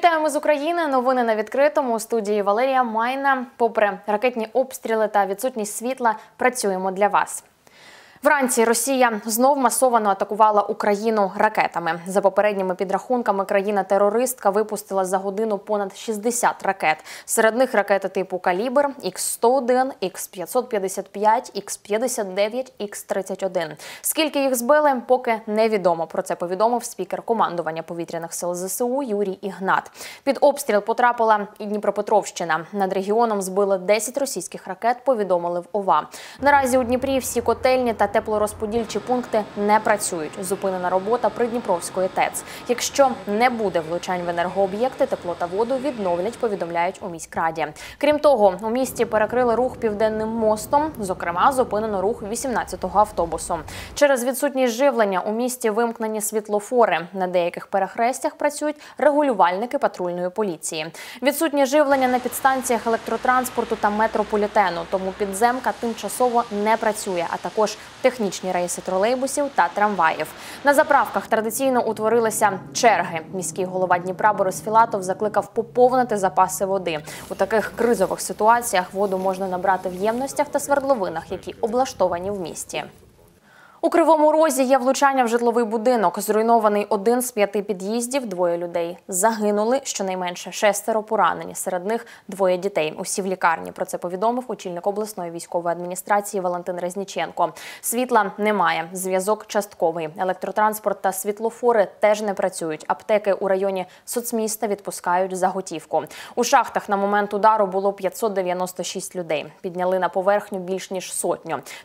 Вітаємо з України. Новини на відкритому. У студії Валерія Майна. Попри ракетні обстріли та відсутність світла, працюємо для вас. Вранці Росія знов масовано атакувала Україну ракетами. За попередніми підрахунками, країна-терористка випустила за годину понад 60 ракет. Серед них ракети типу «Калібр», Х-101, Х-555, Х-59, Х-31. Скільки їх збили, поки невідомо. Про це повідомив спікер командування повітряних сил ЗСУ Юрій Ігнат. Під обстріл потрапила і Дніпропетровщина. Над регіоном збили 10 російських ракет, повідомили в ОВА. Наразі у Дніпрі всі котельні та теплорозподільчі пункти не працюють. Зупинена робота Придніпровської ТЕЦ. Якщо не буде влучань в енергооб'єкти, тепло та воду відновлять, повідомляють у міськраді. Крім того, у місті перекрили рух Південним мостом, зокрема, зупинено рух 18-го автобусу. Через відсутність живлення у місті вимкнені світлофори. На деяких перехрестях працюють регулювальники патрульної поліції. Відсутнє живлення на підстанціях електротранспорту та метрополітену, тому підземка тимчасово не працює, а також технічні рейси тролейбусів та трамваїв. На заправках традиційно утворилися черги. Міський голова Дніпра Борис Філатов закликав поповнити запаси води. У таких кризових ситуаціях воду можна набрати в ємностях та свердловинах, які облаштовані в місті. У Кривому Розі є влучання в житловий будинок. Зруйнований один з 5 під'їздів, 2 людей загинули, щонайменше 6 поранені. Серед них 2 дітей. Усі в лікарні. Про це повідомив очільник обласної військової адміністрації Валентин Резніченко. Світла немає, зв'язок частковий. Електротранспорт та світлофори теж не працюють. Аптеки у районі соцміста відпускають за готівку. У шахтах на момент удару було 596 людей. Підняли на поверхню більш ніж 100.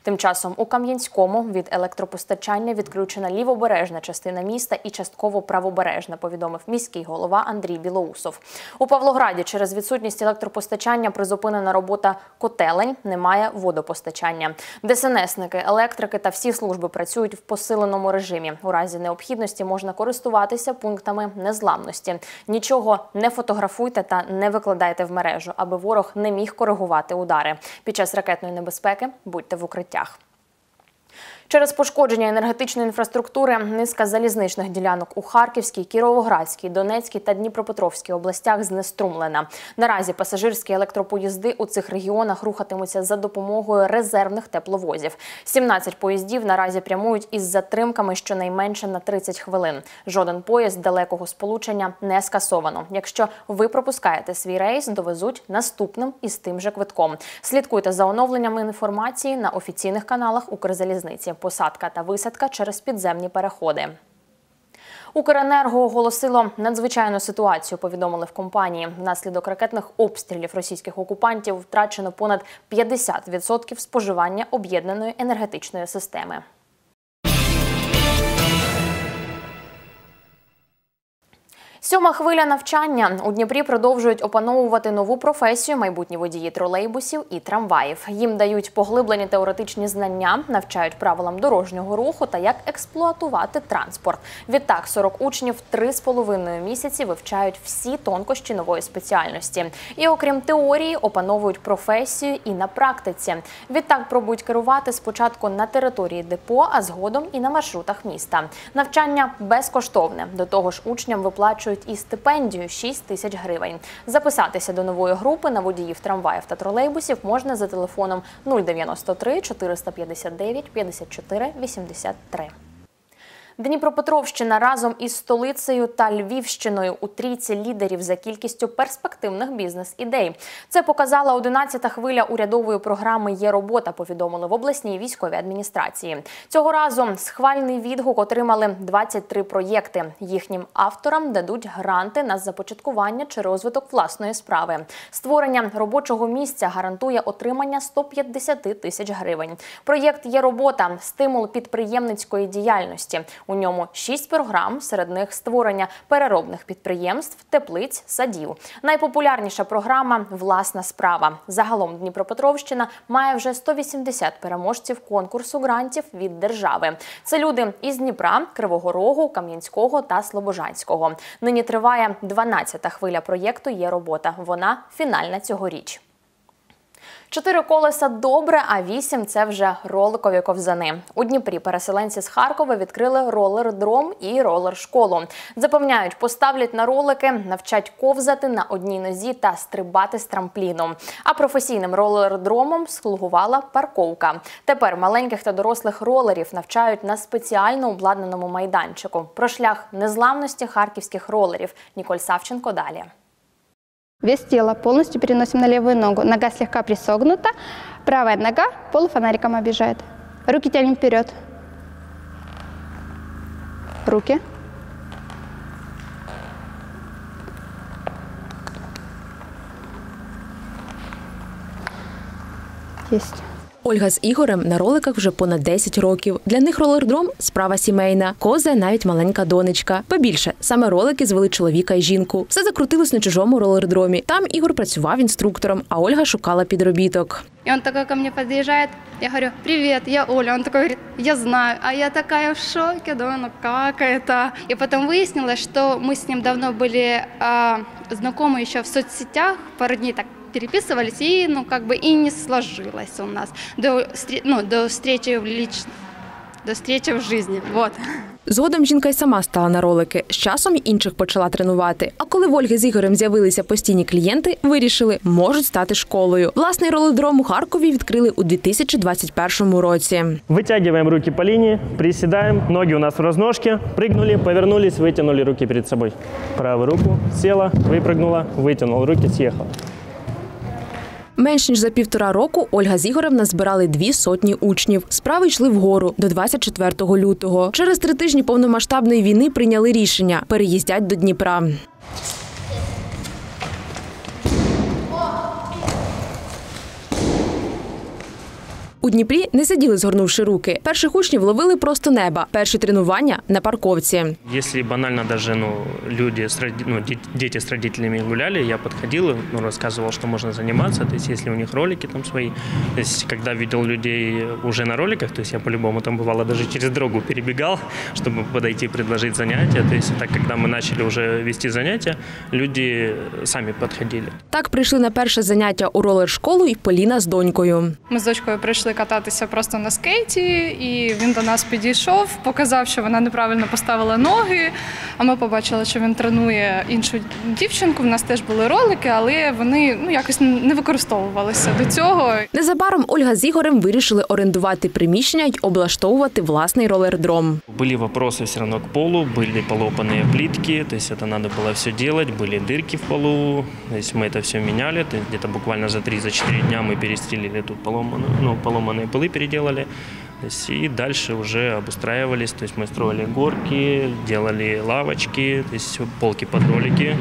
Тим часом у Кам'янському від електропостачання відключена лівобережна частина міста і частково правобережна, повідомив міський голова Андрій Білоусов. У Павлограді через відсутність електропостачання призупинена робота котелень, немає водопостачання. ДСНСники, електрики та всі служби працюють в посиленому режимі. У разі необхідності можна користуватися пунктами незламності. Нічого не фотографуйте та не викладайте в мережу, аби ворог не міг коригувати удари. Під час ракетної небезпеки будьте в укриттях. Через пошкодження енергетичної інфраструктури низка залізничних ділянок у Харківській, Кіровоградській, Донецькій та Дніпропетровській областях знеструмлена. Наразі пасажирські електропоїзди у цих регіонах рухатимуться за допомогою резервних тепловозів. 17 поїздів наразі прямують із затримками щонайменше на 30 хвилин. Жоден поїзд далекого сполучення не скасовано. Якщо ви пропускаєте свій рейс, довезуть наступним із тим же квитком. Слідкуйте за оновленнями інформації на офіційних каналах Укрзалізниці. Посадка та висадка через підземні переходи. Укренерго оголосило надзвичайну ситуацію, повідомили в компанії. Внаслідок ракетних обстрілів російських окупантів втрачено понад 50% споживання об'єднаної енергетичної системи. Сьома хвиля навчання. У Дніпрі продовжують опановувати нову професію майбутні водії тролейбусів і трамваїв. Їм дають поглиблені теоретичні знання, навчають правилам дорожнього руху та як експлуатувати транспорт. Відтак 40 учнів 3,5 місяці вивчають всі тонкощі нової спеціальності. І окрім теорії, опановують професію і на практиці. Відтак пробують керувати спочатку на території депо, а згодом і на маршрутах міста. Навчання безкоштовне. До того ж, учням виплачують і стипендію 6 000 гривень. Записатися до нової групи на водіїв трамваїв та тролейбусів можна за телефоном 093 459 54 83. Дніпропетровщина разом із столицею та Львівщиною у трійці лідерів за кількістю перспективних бізнес-ідей. Це показала 11-та хвиля урядової програми «Є робота», повідомили в обласній військовій адміністрації. Цього разу схвальний відгук отримали 23 проєкти. Їхнім авторам дадуть гранти на започаткування чи розвиток власної справи. Створення робочого місця гарантує отримання 150 000 гривень. Проєкт «Є робота» – стимул підприємницької діяльності. У ньому 6 програм, серед них створення переробних підприємств, теплиць, садів. Найпопулярніша програма – «Власна справа». Загалом Дніпропетровщина має вже 180 переможців конкурсу грантів від держави. Це люди із Дніпра, Кривого Рогу, Кам'янського та Слобожанського. Нині триває 12-та хвиля проєкту «Є робота». Вона фінальна цьогоріч. 4 колеса – добре, а 8 – це вже роликові ковзани. У Дніпрі переселенці з Харкова відкрили ролердром і ролершколу. Запевняють, поставлять на ролики, навчать ковзати на одній нозі та стрибати з трампліну. А професійним ролердромом слугувала парковка. Тепер маленьких та дорослих ролерів навчають на спеціально обладнаному майданчику. Про шлях незламності харківських ролерів. Ніколь Савченко далі. Вес тела полностью переносим на левую ногу. Нога слегка присогнута, правая нога полуфонариком объезжает. Руки тянем вперед. Руки. Есть. Ольга з Ігорем на роликах вже понад 10 років. Для них ролердром – справа сімейна. Козає навіть маленька донечка. Побільше, саме ролики звели чоловіка і жінку. Все закрутилось на чужому ролердромі. Там Ігор працював інструктором, а Ольга шукала підробіток. І він такий до мене під'їжджає, я кажу: «Привіт, я Оля». Він такий говорить: «Я знаю». А я така в шокі, думаю, ну як це? І потім вияснилось, що ми з ним давно були знайомі ще в соцсетях, пару днів так переписывались, и ну как бы и не сложилось у нас до встречи в жизни. Вот. Згодом жінка й сама стала на ролики. З часом інших почала тренувати. А коли в Ольги з Ігорем з'явилися постійні клієнти, вирішили – можуть стати школою. Власний ролердром у Харкові відкрили у 2021 році. Витягуємо руки по лінії, присідаємо, ноги у нас в розножці, пригнули, повернулись, витягнули руки перед собою. Праву руку сіла, випригнула, витягнула, руки з'їхала. Менш ніж за півтора року Ольга з Ігорем назбирали 200 учнів. Справи йшли вгору до 24 лютого. Через 3 тижні повномасштабної війни прийняли рішення – переїздять до Дніпра. У Дніпрі не сиділи, згорнувши руки. Перших учнів ловили просто неба. Перші тренування – на парковці. Якщо банально діти з батьками гуляли, я підходив, розповідав, що можна займатися, якщо у них ролики свої. Коли бачив людей вже на роликах, я по-любому там бувало навіть через дорогу перебігав, щоб підійти і пропонувати заняття. Так, коли ми почали вже вести заняття, люди самі підходили. Так прийшли на перше заняття у ролер-школу і Поліна з донькою. Ми з дочкою прийшли кататися просто на скейті, і він до нас підійшов, показав, що вона неправильно поставила ноги, а ми побачили, що він тренує іншу дівчинку, в нас теж були ролики, але вони якось не використовувалися до цього. Незабаром Ольга з Ігорем вирішили орендувати приміщення й облаштовувати власний ролердром. Були питання все одно до полу, були полопані плитки, це треба було все робити, були дірки в полу, ми це все міняли, десь буквально за 3-4 дня ми перестрілили тут поломанные полы переделали, и дальше уже обустраивались, то есть мы строили горки, делали лавочки, то есть полки под ролики,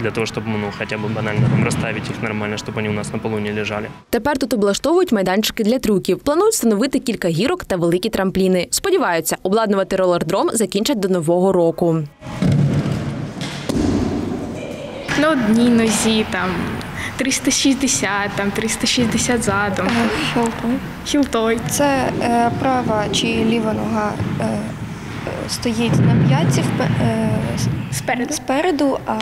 для того, щоб хоча б банально розставити їх нормально, щоб вони у нас на полу не лежали. Тепер тут облаштовують майданчики для трюків. Планують встановити кілька гірок та великі трампліни. Сподіваються, обладнувати ролердром закінчать до Нового року. На одній нозі там 360, там 360 задом. Хілтой. Це права чи ліва нога стоїть на п'ятці спереду, а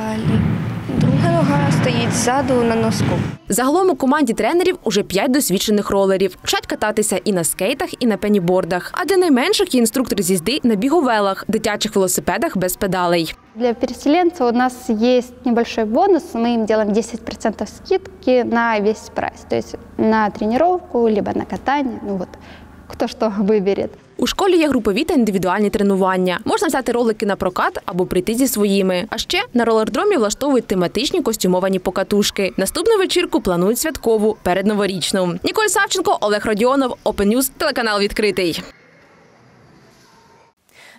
друга нога стоїть ззаду на носку. Загалом у команді тренерів уже 5 досвідчених ролерів. Вчать кататися і на скейтах, і на пенібордах. А для найменших є інструктор з їзди на біговелах, дитячих велосипедах без педалей. Для переселенцев у нас есть небольшой бонус. Мы им делаем 10% скидки на весь прайс. То есть на тренировку, либо на катание. Хто що вибере. У школі є групові та індивідуальні тренування. Можна взяти ролики на прокат або прийти зі своїми. А ще на ролердромі влаштовують тематичні костюмовані покатушки. Наступну вечірку планують святкову, передноворічну. Ніколь Савченко, Олег Радіонов, OPEN NEWS, телеканал «Відкритий».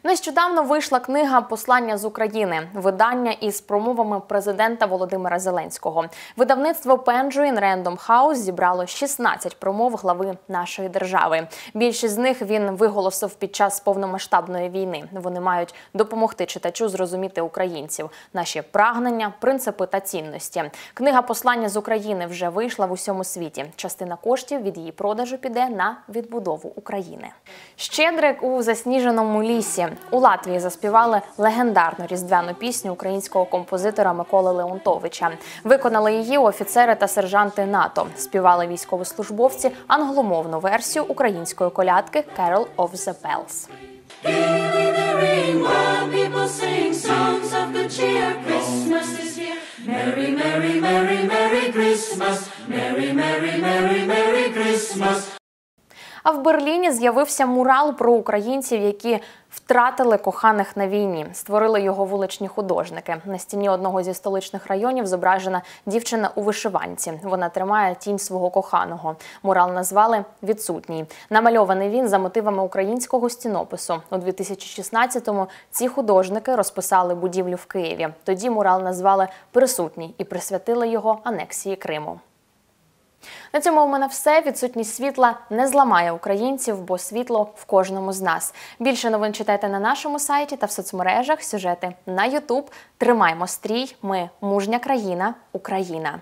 Нещодавно вийшла книга «Послання з України» – видання із промовами президента Володимира Зеленського. Видавництво Penguin Random House зібрало 16 промов глави нашої держави. Більшість з них він виголосив під час повномасштабної війни. Вони мають допомогти читачу зрозуміти українців, наші прагнення, принципи та цінності. Книга «Послання з України» вже вийшла в усьому світі. Частина коштів від її продажу піде на відбудову України. Щедрик у засніженому лісі. У Латвії заспівали легендарну різдвяну пісню українського композитора Миколи Леонтовича. Виконали її офіцери та сержанти НАТО. Співали військовослужбовці англомовну версію української колядки «Carol of the Bells». Merry, merry, merry, merry Christmas. Merry, merry, merry, merry Christmas. А в Берліні з'явився мурал про українців, які втратили коханих на війні. Створили його вуличні художники. На стіні одного зі столичних районів зображена дівчина у вишиванці. Вона тримає тінь свого коханого. Мурал назвали «Відсутній». Намальований він за мотивами українського стінопису. У 2016-му ці художники розписали будівлю в Києві. Тоді мурал назвали «Присутній» і присвятили його анексії Криму. На цьому у мене все. Відсутність світла не зламає українців, бо світло в кожному з нас. Більше новин читайте на нашому сайті та в соцмережах, сюжети на YouTube. Тримаймо стрій. Ми – мужня країна, Україна.